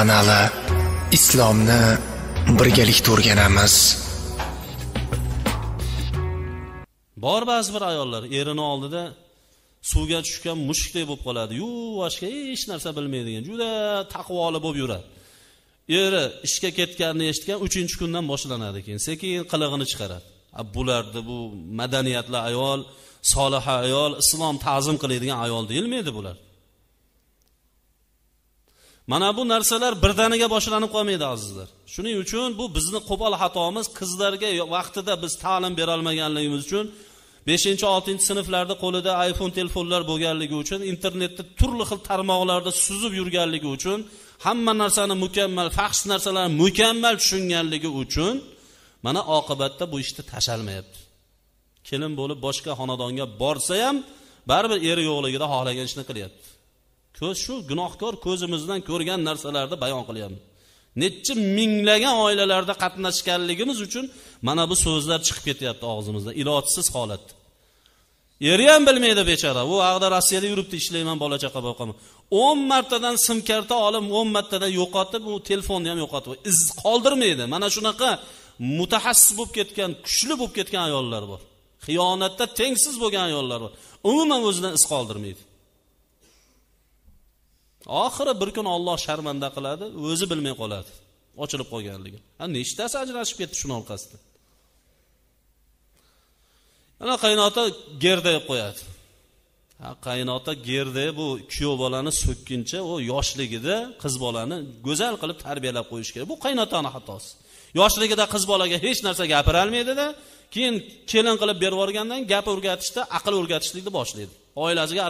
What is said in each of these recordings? kanalı Islomni birgalikda o'rganamiz. Bor ba'zi bir ayollar erini oldida suvga tushgan mushukdek bo'lib qoladi. Yo'q, hech narsa bilmaydigan, juda taqvoli bo'lib yuradi. Eri ishga ketganini eshitgan 3-kundan boshlanadi, keyin sekin qilig'ini chiqaradi. Bularni bu madaniyatli ayol, solih ayol, islom ta'zim qiladigan ayol deyilmaydi bular. Mana bu narsalar birdaniga boshlanib qolmaydi azizlar. Shuning uchun bu bizni qo'pol xatomiz, qizlarga vaqtida biz ta'lim bera olmaganligimiz uchun 5-6 sinflarda qo'lida iPhone telefonlar bo'lganligi uchun, internetda turli xil tarmoqlarda suzib yurganligi uchun, hamma narsani mukammal, fahsh narsalarni mukammal tushunganligi uchun mana oqibatda bu ishni tashalmayapti. Kelin bo'lib boshqa xonadonga borsa ham baribir eri yo'qligida xohlagan ishni qilyapti. Ko'z shu gunohkor ko'zimizdan ko'rgan narsalarni bayon qilyapmiz. Necha minglagan oilalarda qatnashganligimiz uchun mana bu so'zlar chiqib ketyapti og'zimizdan, ilojsiz holat. Eri ham bilmaydi bechora. U haqda Rossiyada yuribdi, ishlayman, bola chaqa boqaman. 10 martadan sim karta olib, 10 martadan yo'qotib, u telefonni ham yo'qotib, iz qoldirmaydi. Mana shunaqa mutaxassis bo'lib ketgan, kuchli bo'lib ketgan ayollar bor. Xiyonatda tengsiz bo'lgan ayollar bor. Umuman o'zidan iz qoldirmaydi. Oxiri bir kun Alloh sharmanda qiladi, o'zi bilmay qoladi. Ochilib qolganligi. Nechtasi ajrashib ketdi shuning orqasida. Ana qaynota gerdayib qo'yadi. Qaynota gerdayib bu kuyov bolani so'kkincha u yoshligida qiz bolani go'zal qilib tarbiyalab qo'yish kerak. Bu qaynotaning xatosi. Yoshligida qiz bolaga hech narsa gapira olmaydi-da, keyin kelin qilib berib o'rgandan gap o'rgatishda, aql o'rgatishlikni boshlaydi. Oilasiga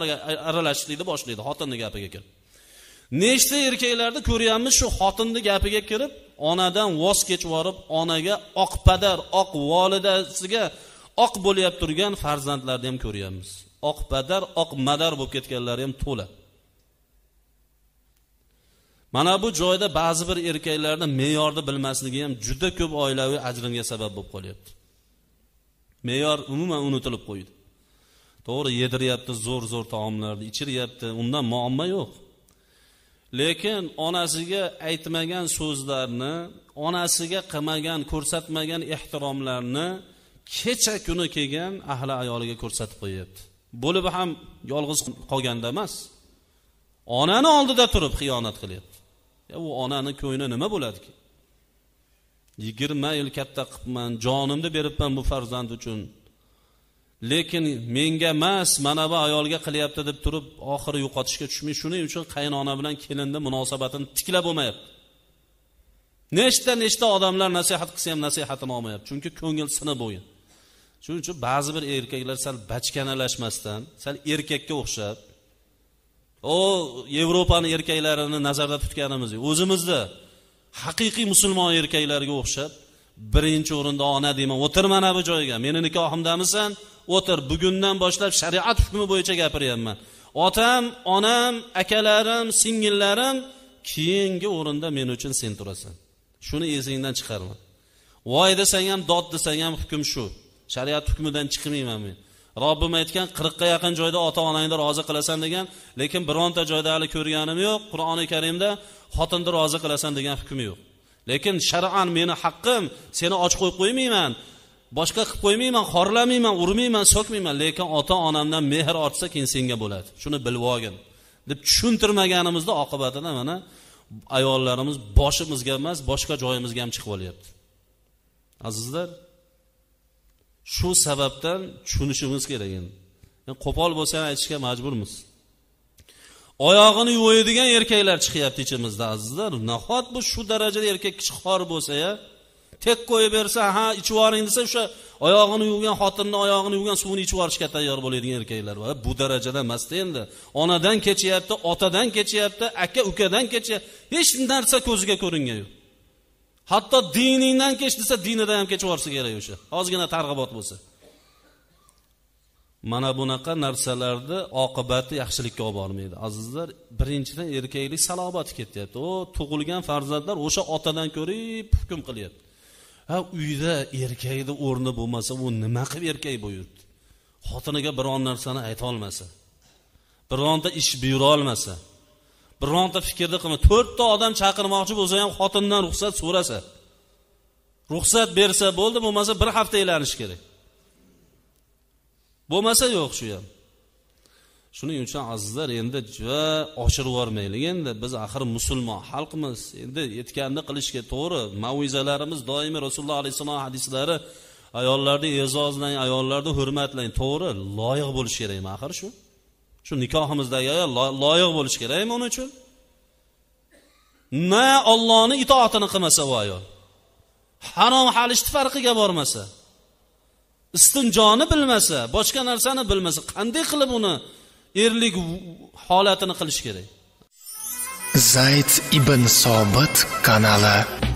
aralashishlikni boshlaydi, xotinning gapiga kirib. Nechta erkaklarda ko'ryapmiz, shu xotinning gapiga kirib, onadan voz kechib o'rib, onaga oqpadar, oq volidasiga oq bo'lib turgan farzandlarni ham ko'ryapmiz. Oqpadar, oq madar bo'lib ketganlari ham to'la. Mana bu joyda ba'zi bir erkaklarda me'yorni bilmasligi ham juda ko'p oilaviy ajrimga sabab bo'lib qolyapti. Me'yor umuman unutilib qo'ydi. To'g'ri yediryapti, zo'r-zo'r taomlarni ichiryapti, undan muammo yo'q. Lekin onasiga aytmagan so'zlarni, onasiga qilmagan, ko'rsatmagan ehtiromlarni kecha kuni kelgan ahli ayoliga ko'rsatib qo'yapti. Bo'lib ham yolg'iz qolganda emas, onani oldida turib xiyonat qilyapti. U onani ko'ngli nima bo'ladi-ki? 20 yil katta qilibman, jonimni beribman bu farzand uchun. Lekin menga emas, mana bu ayolga qilyapti deb turib, oxiri yo'qotishga tushmay, shuning uchun qaynona bilan kelinni munosabatini tiklab bo'lmayapti. Nechta odamlar nasihat qilsa ham nasihatini olmayapti, chunki ko'ngil sinib bo'lgan. Shuning uchun ba'zi bir erkaklar sal bachkanalashmasdan, sal erkakka o'xshab, o Yevropaning erkaklarini nazarda tutganimiz, o'zimizda haqiqiy musulmon erkaklarga o'xshab, birinchi o'rinda ona deyman, o'tir mana bu joyga, meni nikohimdamisan, o'tir, bugundan boshlab shariat hukmi bo'yicha gapiryapman. Otam, onam, akalarim, singillarim, keyingi o'rinda men uchun sen turasan. Shuni esingdan chiqarma. Voy desang ham, dod desang ham hukm shu. Shariat hukmidan chiqmayman men. Robbim aytgan 40 ga yaqin joyda ota-onangni rozi qilasan degan, lekin bironta joyda hali ko'rganim yo'q. Qur'oni Karimda xotinni rozi qilasan degan hukmi yo'q. Lekin shar'an meni haqqim, seni och qo'yib qo'ymayman, boshqa qilib qo'ymayman, xorlamayman, urmayman, so'kmayman, lekin ota-onamdan mehr ortsa keyin senga bo'ladi. Shuni bilib olgin deb tushuntirmaganimizda oqibatida mana ayollarimiz boshimizga emas, boshqa joyimizga ham chiqib olyapti. Azizlar, shu sababdan tushunishimiz kerak endi. Qo'pol bo'lsa ham aytishga majburmiz. Oyog'ini yuvadigan erkaklar chiqyapti ichimizda azizlar. Nahot bu shu darajada erkak kishi xor bo'lsa-ya, tek qo'yib bersa, ha, ichib oling desa, o'sha oyog'ini yuvgan xotinni oyog'ini yuvgan suvini ichib olishga tayyor bo'ladigan erkaklar bor. Bu darajada emas-da endi. Onadan kechyapti, otadan kechyapti, aka-ukadan kechyapti. Hech narsa ko'ziga ko'ringan yo'q. Hatto diningdan kech desa, dinidan ham kechib o'rsa kerak o'sha. Ozgina targ'ibot bo'lsa. Mana bunaqa narsalarni oqibati yaxshilikka olib bormaydi. Azizlar, birinchidan erkaklik salobati ketyapti. O tug'ilgan farzandlar o'sha otadan ko'rib hukm qilyapti. Ha, uyda erkakning o'rni bo'lmasa, u nima qilib erkak bo'yurdi? Xotiniga biron narsani ayta olmasa, bironta ish buyura olmasa, bironta fikrda qilma. 4 ta odam chaqirmoqchi bo'lsa ham xotindan ruxsat so'rasa. Ruxsat bersa bo'ldi, bo'lmasa bir hafta aylanish kerak. Bo'lmasa yo'q shu ham. Shuning uchun azizlar endi juda oshirib yormaylik endi. Biz axir musulmon xalqimiz. Endi yetganini qilishga to'g'ri. Ma'vizalarimiz doimiy Rasululloh alayhisolam hadislari ayollarni e'zozlang, ayollarni hurmatlang. To'g'ri, loyiq bo'lish kerak axir shu. Shu nikohimizdagi ayol loyiq bo'lish kerakmi uning uchun? Na Allohning itoatini qilmasa va ayol. Harom halishti farqiga bormasa, istinjoni bilmasa, boshqa narsani bilmasa, qanday qilib uni erlik holatini qilish kerak? Zayd ibn Sobit kanali